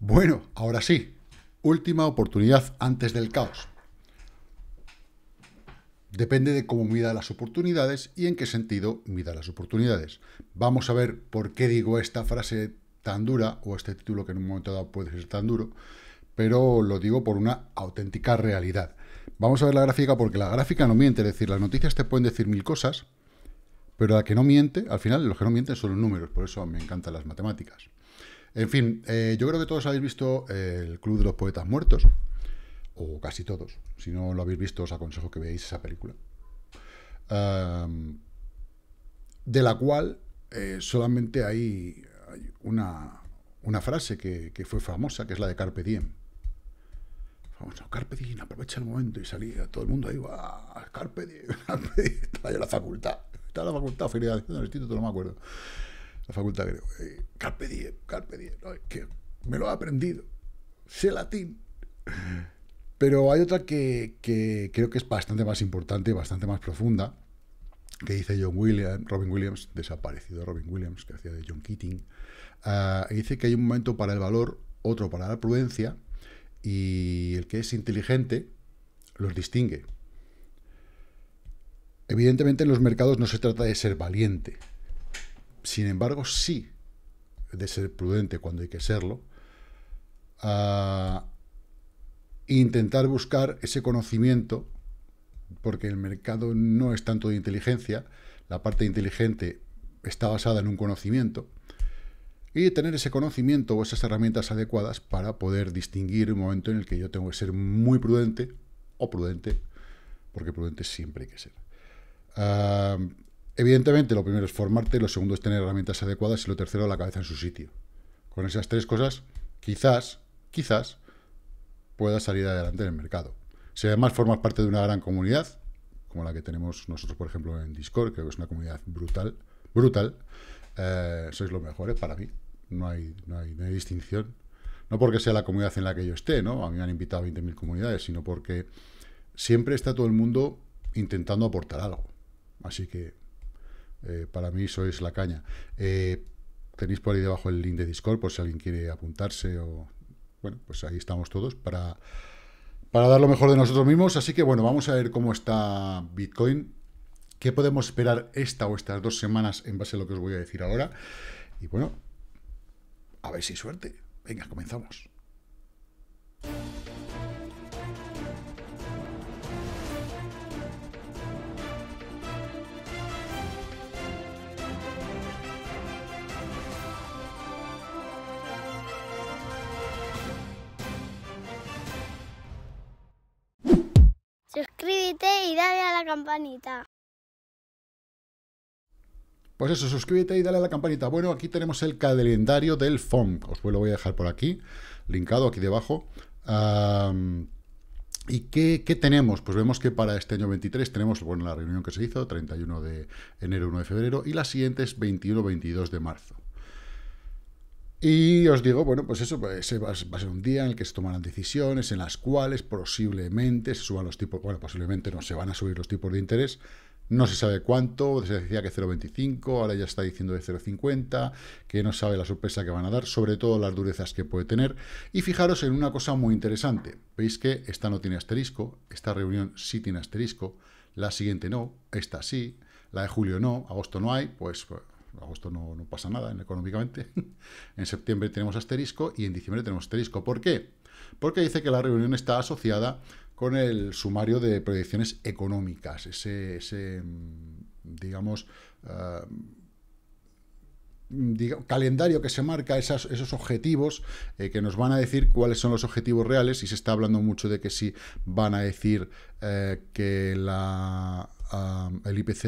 Bueno, ahora sí, última oportunidad antes del caos. Depende de cómo mida las oportunidades y en qué sentido mida las oportunidades. Vamos a ver por qué digo esta frase tan dura, o este título que en un momento dado puede ser tan duro, pero lo digo por una auténtica realidad. Vamos a ver la gráfica, porque la gráfica no miente, es decir, las noticias te pueden decir mil cosas, pero la que no miente, al final los que no mienten son los números, por eso me encantan las matemáticas. En fin, yo creo que todos habéis visto el Club de los Poetas Muertos, o casi todos. Si no lo habéis visto, os aconsejo que veáis esa película. De la cual solamente hay una frase que fue famosa, que es la de Carpe Diem. Famosa, Carpe Diem, aprovecha el momento, y salía todo el mundo ahí, ¡ah, Carpe Diem! Carpe Diem. Estaba yo en la facultad, Feria del Instituto, no me acuerdo. La facultad, creo. Carpe Diem, Carpe Diem, no, que me lo he aprendido, sé latín. Pero hay otra que creo que es bastante más importante, bastante más profunda, que dice Robin Williams, desaparecido Robin Williams, que hacía de John Keating, y dice que hay un momento para el valor, otro para la prudencia, y el que es inteligente los distingue. Evidentemente en los mercados no se trata de ser valiente, sin embargo sí de ser prudente cuando hay que serlo, intentar buscar ese conocimiento, porque el mercado no es tanto de inteligencia, la parte inteligente está basada en un conocimiento, y tener ese conocimiento o esas herramientas adecuadas para poder distinguir un momento en el que yo tengo que ser muy prudente o prudente, porque prudente siempre hay que ser. Evidentemente lo primero es formarte, lo segundo es tener herramientas adecuadas y lo tercero la cabeza en su sitio. Con esas tres cosas quizás pueda salir adelante en el mercado. Si además formas parte de una gran comunidad, como la que tenemos nosotros, por ejemplo, en Discord, creo que es una comunidad brutal, brutal, sois los mejores para mí, no hay distinción. No porque sea la comunidad en la que yo esté, ¿no? A mí me han invitado a 20.000 comunidades, sino porque siempre está todo el mundo intentando aportar algo. Así que, para mí sois la caña. Tenéis por ahí debajo el link de Discord, por si alguien quiere apuntarse o... Bueno, pues ahí estamos todos para dar lo mejor de nosotros mismos. Así que, bueno, vamos a ver cómo está Bitcoin. ¿Qué podemos esperar esta o estas 2 semanas en base a lo que os voy a decir ahora? Y, bueno, a ver si hay suerte. Venga, comenzamos. Suscríbete y dale a la campanita. Pues eso, suscríbete y dale a la campanita. Bueno, aquí tenemos el calendario del FOMC. Os lo voy a dejar por aquí, linkado aquí debajo. ¿Y qué tenemos? Pues vemos que para este año 23 tenemos, bueno, la reunión que se hizo, 31 de enero, 1 de febrero, y las siguientes 21, 22 de marzo. Y os digo, bueno, pues eso, va a ser un día en el que se tomarán decisiones, en las cuales posiblemente se suban los tipos, bueno, posiblemente no, se van a subir los tipos de interés, no se sabe cuánto, se decía que 0,25, ahora ya está diciendo de 0,50, que no sabe la sorpresa que van a dar, sobre todo las durezas que puede tener. Y fijaros en una cosa muy interesante, veis que esta no tiene asterisco, esta reunión sí tiene asterisco, la siguiente no, esta sí, la de julio no, agosto no hay, pues... agosto no pasa nada económicamente, en septiembre tenemos asterisco y en diciembre tenemos asterisco. ¿Por qué? Porque dice que la reunión está asociada con el sumario de proyecciones económicas, ese digamos, calendario que se marca, esos objetivos que nos van a decir cuáles son los objetivos reales, y se está hablando mucho de que sí van a decir que la... el IPC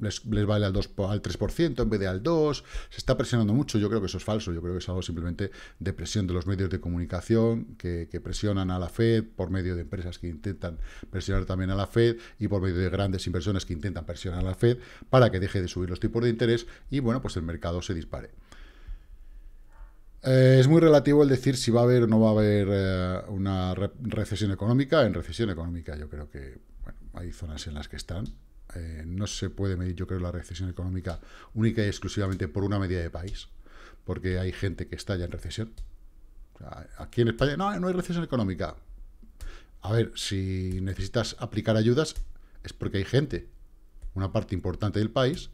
les vale al 3% en vez de al 2%, se está presionando mucho. Yo creo que eso es falso, yo creo que es algo simplemente de presión de los medios de comunicación que presionan a la FED por medio de empresas que intentan presionar también a la FED y por medio de grandes inversiones que intentan presionar a la FED para que deje de subir los tipos de interés y, bueno, pues el mercado se dispare. Es muy relativo el decir si va a haber o no va a haber una recesión económica. En recesión económica yo creo que, bueno, hay zonas en las que están. No se puede medir, yo creo, la recesión económica única y exclusivamente por una medida de país, porque hay gente que está ya en recesión, Aquí en España no hay recesión económica. A ver, si necesitas aplicar ayudas es porque hay gente, una parte importante del país,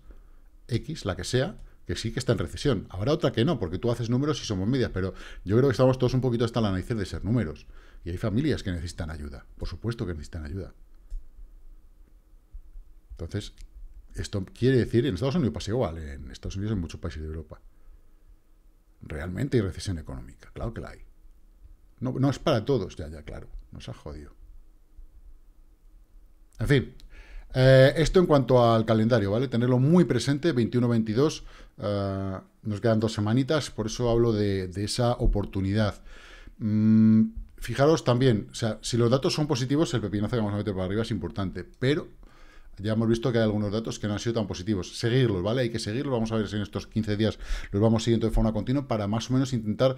X, la que sea, que sí que está en recesión. Habrá otra que no, porque tú haces números y somos medias, pero yo creo que estamos todos un poquito hasta la nariz de ser números. Y hay familias que necesitan ayuda. Por supuesto que necesitan ayuda. Entonces, esto quiere decir, en Estados Unidos pasa igual, en Estados Unidos y en muchos países de Europa. Realmente hay recesión económica, claro que la hay. No es para todos, ya, claro, nos ha jodido. En fin, esto en cuanto al calendario, ¿vale? Tenerlo muy presente, 21-22, nos quedan 2 semanitas, por eso hablo de esa oportunidad. Fijaros también, o sea, si los datos son positivos, el pepinazo que vamos a meter para arriba es importante, pero ya hemos visto que hay algunos datos que no han sido tan positivos. Seguirlos, ¿vale? Hay que seguirlos. Vamos a ver si en estos 15 días los vamos siguiendo de forma continua para más o menos intentar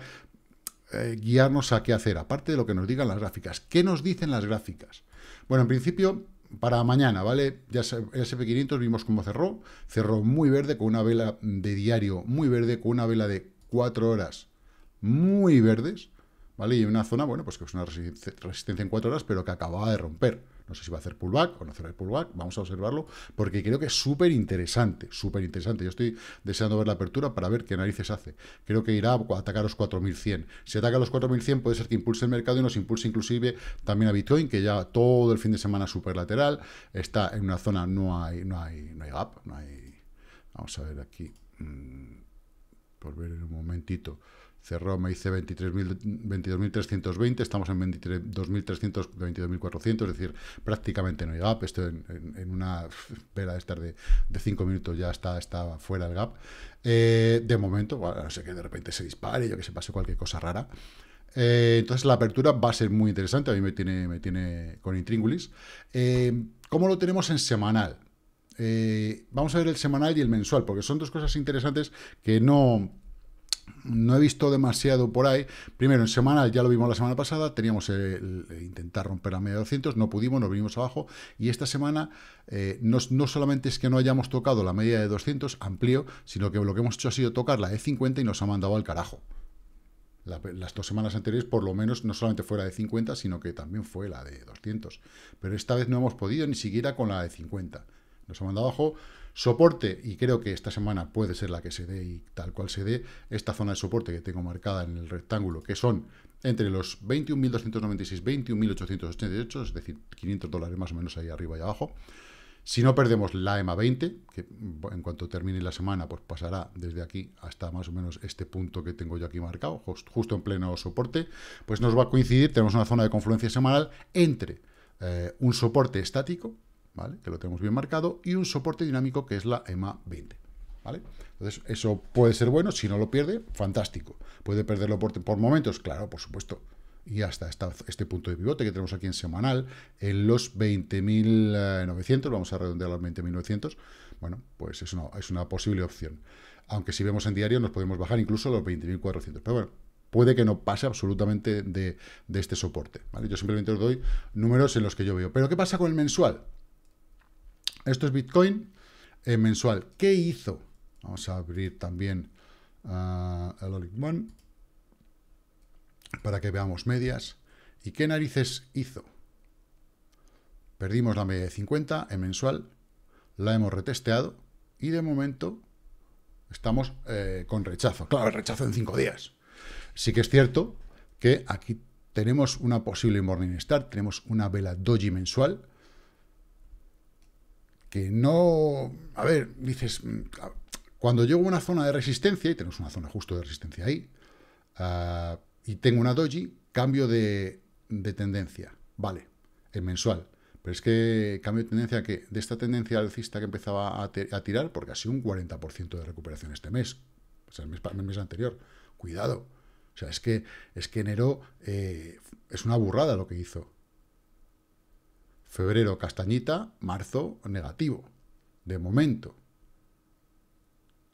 guiarnos a qué hacer, aparte de lo que nos digan las gráficas. ¿Qué nos dicen las gráficas? Bueno, en principio, para mañana, ¿vale? Ya el SP500 vimos cómo cerró. Cerró muy verde con una vela de diario, muy verde, con una vela de 4 horas muy verdes, ¿vale? Y una zona, bueno, pues que es una resistencia en 4 horas, pero que acababa de romper. No sé si va a hacer pullback o no hacer el pullback. Vamos a observarlo porque creo que es súper interesante, súper interesante. Yo estoy deseando ver la apertura para ver qué narices hace. Creo que irá a atacar los 4.100. Si ataca los 4.100 puede ser que impulse el mercado y nos impulse inclusive también a Bitcoin, que ya todo el fin de semana súper lateral. Está en una zona, no hay gap, no hay... Vamos a ver aquí, por ver en un momentito. Cerró, me dice 22.320, estamos en 22.300, 22.400, es decir, prácticamente no hay gap. Esto en una vela de estar de 5 minutos ya está fuera el gap. De momento, bueno, no sé, que de repente se dispare, yo que se pase cualquier cosa rara. Entonces la apertura va a ser muy interesante, a mí me tiene con intríngulis. ¿Cómo lo tenemos en semanal? Vamos a ver el semanal y el mensual, porque son dos cosas interesantes que no he visto demasiado por ahí. Primero, en semanal, ya lo vimos la semana pasada, teníamos el intentar romper la media de 200, no pudimos, nos vinimos abajo, y esta semana no solamente es que no hayamos tocado la media de 200, amplio, sino que lo que hemos hecho ha sido tocar la de 50 y nos ha mandado al carajo. Las 2 semanas anteriores, por lo menos, no solamente fue la de 50, sino que también fue la de 200. Pero esta vez no hemos podido ni siquiera con la de 50. Nos ha mandado abajo. Soporte, y creo que esta semana puede ser la que se dé y tal cual se dé, esta zona de soporte que tengo marcada en el rectángulo, que son entre los 21.296 y 21.888, es decir, $500 más o menos ahí arriba y abajo. Si no perdemos la EMA20, que en cuanto termine la semana, pues pasará desde aquí hasta más o menos este punto que tengo yo aquí marcado, justo en pleno soporte, pues nos va a coincidir, tenemos una zona de confluencia semanal entre un soporte estático, ¿vale? Que lo tenemos bien marcado, y un soporte dinámico que es la EMA20, ¿vale? Entonces, eso puede ser bueno, si no lo pierde, fantástico. Puede perderlo por momentos, claro, por supuesto. Y hasta este punto de pivote que tenemos aquí en semanal, en los 20.900, vamos a redondear los 20.900, bueno, pues es una posible opción. Aunque si vemos en diario nos podemos bajar incluso a los 20.400, pero bueno, puede que no pase absolutamente de este soporte, ¿vale? Yo simplemente os doy números en los que yo veo. ¿Pero qué pasa con el mensual? Esto es Bitcoin mensual. ¿Qué hizo? Vamos a abrir también el Oligman para que veamos medias. ¿Y qué narices hizo? Perdimos la media de 50 en mensual, la hemos retesteado y de momento estamos con rechazo. Claro, el rechazo en 5 días. Sí que es cierto que aquí tenemos una posible morning start, tenemos una vela Doji mensual, que no... A ver, dices... Cuando llego a una zona de resistencia, y tenemos una zona justo de resistencia ahí, y tengo una Doji, cambio de tendencia. Vale, el mensual. Pero es que cambio de tendencia que de esta tendencia alcista que empezaba a tirar, porque ha sido un 40% de recuperación este mes. O sea, el mes anterior. Cuidado. O sea, es que enero es una burrada lo que hizo. Febrero, castañita, marzo, negativo, de momento.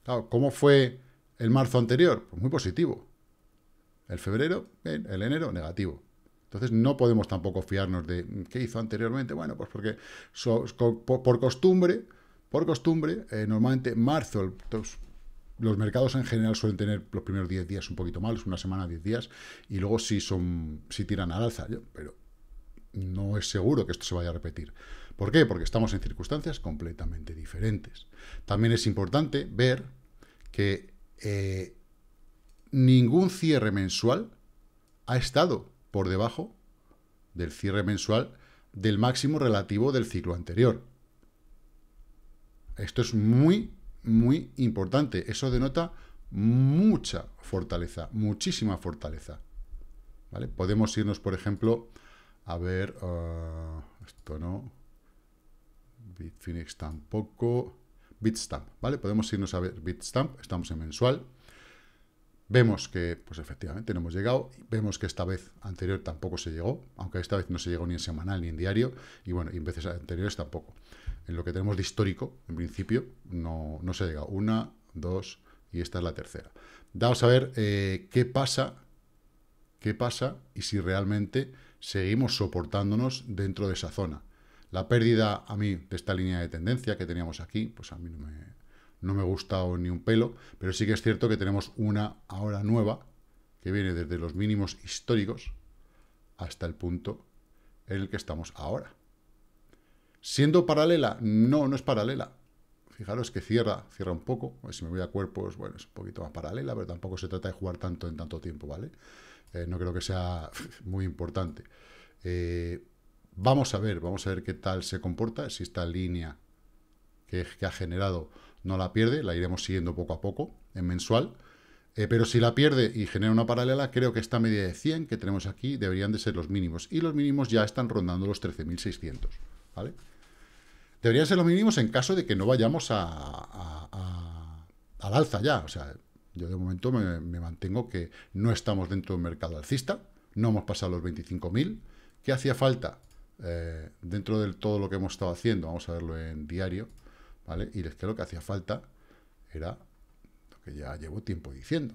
Claro, ¿cómo fue el marzo anterior? Pues muy positivo. El febrero, bien, el enero, negativo. Entonces no podemos tampoco fiarnos de qué hizo anteriormente. Bueno, pues porque por costumbre, normalmente marzo, los mercados en general suelen tener los primeros 10 días un poquito malos, una semana, 10 días, y luego sí tiran al alza, pero no es seguro que esto se vaya a repetir. ¿Por qué? Porque estamos en circunstancias completamente diferentes. También es importante ver que ningún cierre mensual ha estado por debajo del cierre mensual del máximo relativo del ciclo anterior. Esto es muy, muy importante. Eso denota mucha fortaleza, muchísima fortaleza, ¿vale? Podemos irnos, por ejemplo, a ver... esto no... Bitfinex tampoco... Bitstamp, ¿vale? Podemos irnos a ver Bitstamp, estamos en mensual. Vemos que, pues efectivamente, no hemos llegado. Vemos que esta vez anterior tampoco se llegó, aunque esta vez no se llegó ni en semanal ni en diario, y bueno, y en veces anteriores tampoco. En lo que tenemos de histórico, en principio, no se ha llegado. Una, dos, y esta es la tercera. Vamos a ver qué pasa y si realmente seguimos soportándonos dentro de esa zona. La pérdida, a mí, de esta línea de tendencia que teníamos aquí, pues a mí no me ha gustado ni un pelo, pero sí que es cierto que tenemos una ahora nueva, que viene desde los mínimos históricos hasta el punto en el que estamos ahora. ¿Siendo paralela? No, no es paralela. Fijaros que cierra un poco. Si me voy a cuerpos, bueno, es un poquito más paralela, pero tampoco se trata de jugar tanto en tanto tiempo, ¿vale? No creo que sea muy importante. Vamos a ver qué tal se comporta, si esta línea que ha generado no la pierde, la iremos siguiendo poco a poco en mensual, pero si la pierde y genera una paralela, creo que esta media de 100 que tenemos aquí deberían de ser los mínimos, y los mínimos ya están rondando los 13.600, ¿vale? Deberían ser los mínimos en caso de que no vayamos al alza ya. O sea, yo de momento me mantengo que no estamos dentro de un mercado alcista, no hemos pasado los 25.000, ¿qué hacía falta? Dentro de todo lo que hemos estado haciendo, vamos a verlo en diario, ¿vale? Y es que lo que hacía falta era lo que ya llevo tiempo diciendo.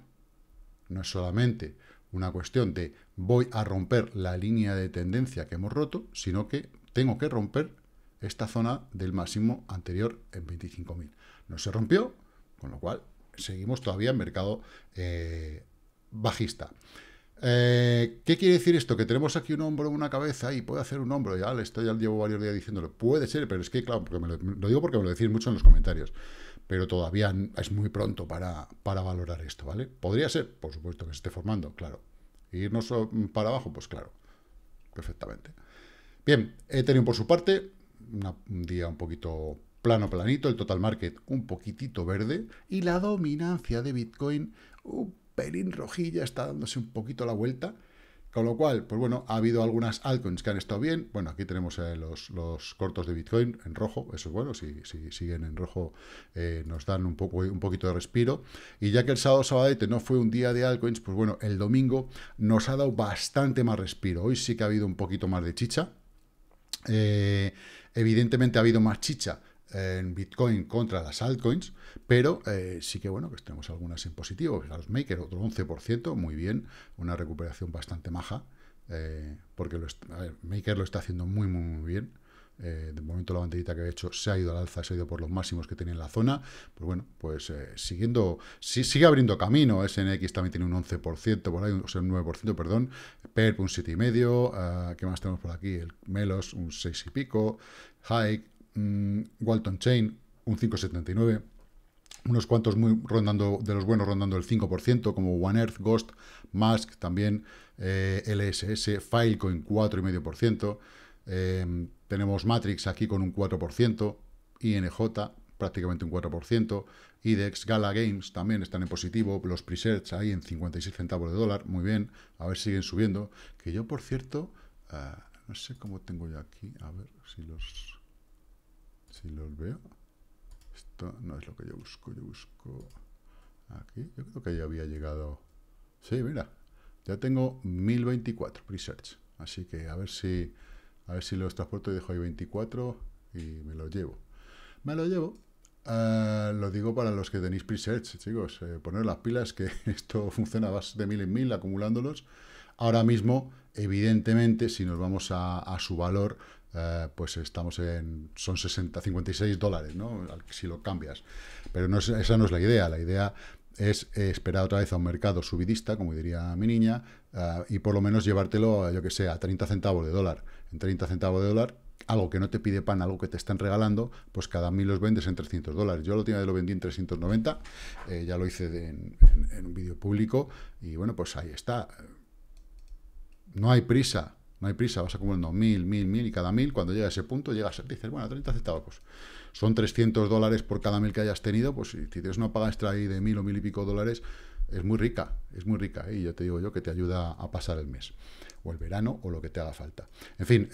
No es solamente una cuestión de voy a romper la línea de tendencia que hemos roto, sino que tengo que romper esta zona del máximo anterior en 25.000. No se rompió, con lo cual seguimos todavía en mercado bajista. ¿Qué quiere decir esto? Que tenemos aquí un hombro, una cabeza, y puede hacer un hombro, ya llevo varios días diciéndolo, puede ser, pero es que, claro, porque lo digo porque me lo decís mucho en los comentarios, pero todavía es muy pronto para valorar esto, ¿vale? Podría ser, por supuesto, que se esté formando, claro. ¿Irnos para abajo? Pues claro, perfectamente. Bien, Ethereum por su parte, un día un poquito planito, el total market un poquitito verde, y la dominancia de Bitcoin un pelín rojilla, está dándose un poquito la vuelta, con lo cual, pues bueno, ha habido algunas altcoins que han estado bien. Bueno, aquí tenemos los cortos de Bitcoin en rojo, eso es bueno, si siguen en rojo nos dan un poquito de respiro, y ya que el sábado no fue un día de altcoins, pues bueno, el domingo nos ha dado bastante más respiro. Hoy sí que ha habido un poquito más de chicha, evidentemente ha habido más chicha en Bitcoin contra las altcoins, pero sí que bueno, que tenemos algunas en positivo. Fijaros, Maker, otro 11%, muy bien, una recuperación bastante maja, porque Maker lo está haciendo muy, muy, muy bien. De momento la banderita que he hecho se ha ido al alza, se ha ido por los máximos que tenía en la zona, pues bueno, pues sigue abriendo camino. SNX también tiene un 11% por ahí, o sea, un 9%, perdón, PERP un 7,5, ¿qué más tenemos por aquí? El Melos un 6 y pico, Hike, Walton Chain, un 5,79, unos cuantos muy rondando, de los buenos rondando el 5%, como One Earth, Ghost, Mask también, LSS, Filecoin 4,5%, tenemos Matrix aquí con un 4%, INJ prácticamente un 4%, IDEX, Gala Games también están en positivo, los Presearch ahí en 56 centavos de dólar, muy bien, a ver si siguen subiendo, que yo por cierto, no sé cómo tengo yo aquí, a ver si los veo. Esto no es lo que yo busco aquí, yo creo que ya había llegado, sí, mira, ya tengo 1024 Presearch, así que a ver si los transporto y dejo ahí 24 y me lo llevo. Lo digo para los que tenéis Presearch, chicos, poner las pilas, que esto funciona a base de 1000 en 1000 acumulándolos. Ahora mismo, evidentemente, si nos vamos a su valor, pues estamos en, son 60, 56 dólares, ¿no? Si lo cambias. Pero no es, esa no es la idea. La idea es esperar otra vez a un mercado subidista, como diría mi niña, y por lo menos llevártelo, yo que sé, a 30 centavos de dólar. En 30 centavos de dólar, algo que no te pide pan, algo que te están regalando, pues cada 1000 los vendes en 300 dólares. Yo la última vez lo vendí en 390, ya lo hice en un vídeo público, y bueno, pues ahí está. No hay prisa, no hay prisa, vas acumulando 1000, 1000, 1000, y cada 1000, cuando llega a ese punto, llegas, dices, bueno, 30 centavos, pues son 300 dólares por cada 1000 que hayas tenido, pues si tienes una paga extra ahí de 1000 o 1000 y pico dólares, es muy rica, y yo te digo yo que te ayuda a pasar el mes, o el verano, o lo que te haga falta. En fin,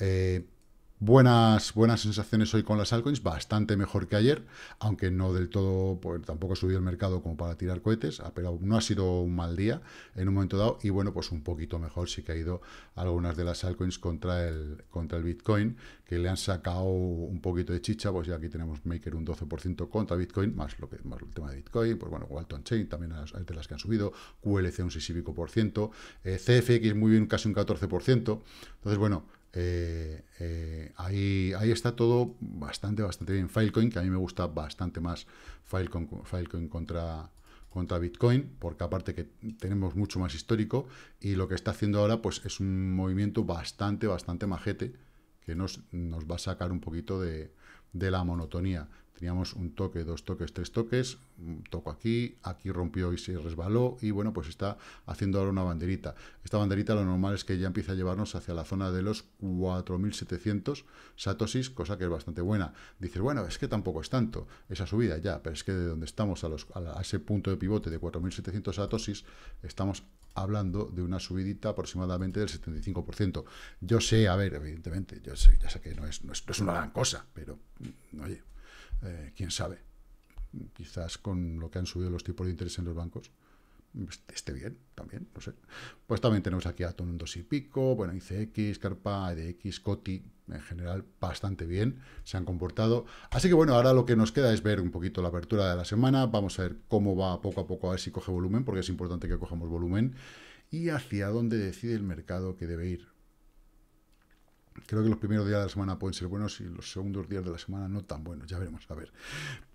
buenas sensaciones hoy con las altcoins, bastante mejor que ayer, aunque no del todo, pues tampoco ha subido el mercado como para tirar cohetes, pero no ha sido un mal día en un momento dado, y bueno, pues un poquito mejor sí que ha ido algunas de las altcoins contra el Bitcoin, que le han sacado un poquito de chicha, pues ya aquí tenemos Maker un 12% contra Bitcoin, más el tema de Bitcoin, pues bueno, Walton Chain también es de las que han subido, QLC un 6 y pico %, CFX muy bien, casi un 14%, entonces bueno, ahí está todo bastante bien. Filecoin, que a mí me gusta bastante más Filecoin contra Bitcoin, porque aparte que tenemos mucho más histórico, y lo que está haciendo ahora pues es un movimiento bastante majete, que nos va a sacar un poquito de la monotonía. Teníamos un toque, dos toques, tres toques, un toco aquí rompió y se resbaló, y bueno, pues está haciendo ahora una banderita. Esta banderita lo normal es que ya empieza a llevarnos hacia la zona de los 4.700 satosis, cosa que es bastante buena. Dices, bueno, es que tampoco es tanto esa subida ya, pero es que de donde estamos a ese punto de pivote de 4.700 satosis, estamos hablando de una subidita aproximadamente del 75%. Yo sé, a ver, evidentemente, ya sé que no es una gran cosa, pero, oye, quién sabe, quizás con lo que han subido los tipos de interés en los bancos esté bien también, no sé. Pues también tenemos aquí Atom un 2 y pico, bueno, ICX, Carpa, IDEX, Coti, en general bastante bien se han comportado, así que bueno, ahora lo que nos queda es ver un poquito la apertura de la semana. Vamos a ver cómo va poco a poco, a ver si coge volumen, porque es importante que cojamos volumen, y hacia dónde decide el mercado que debe ir. Creo que los primeros días de la semana pueden ser buenos y los segundos días de la semana no tan buenos. Ya veremos, a ver.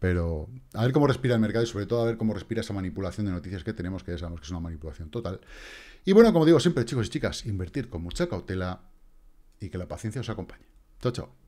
Pero a ver cómo respira el mercado y sobre todo a ver cómo respira esa manipulación de noticias que tenemos, que ya sabemos que es una manipulación total. Y bueno, como digo siempre, chicos y chicas, invertir con mucha cautela y que la paciencia os acompañe. Chao, chao.